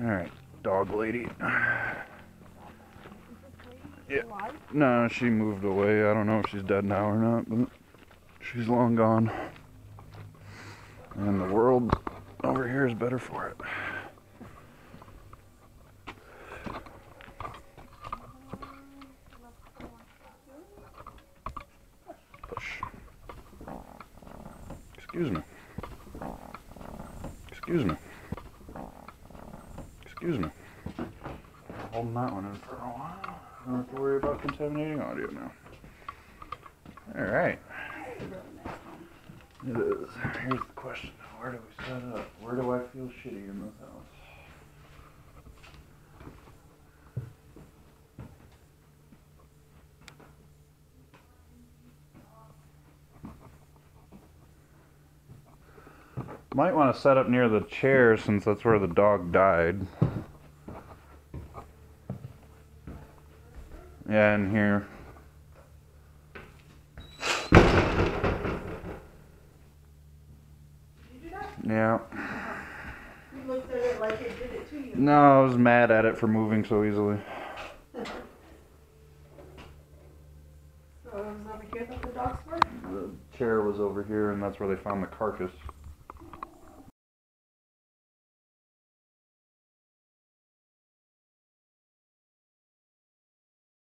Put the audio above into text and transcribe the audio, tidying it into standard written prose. Alright, dog lady. Is this lady alive? No, she moved away. I don't know if she's dead now or not, but she's long gone. And the world over here is better for it. Excuse me. Excuse me. Excuse me. Holding that one in for a while. I don't have to worry about contaminating audio now. Alright. It is. Here's the question. Where do we set up? Where do I feel shitty in this house? Might want to set up near the chair since that's where the dog died. Yeah, in here. Did you do that? Yeah. You looked at it like it did it to you. No, I was mad at it for moving so easily. So it was over here that the dogs were? The chair was over here and that's where they found the carcass.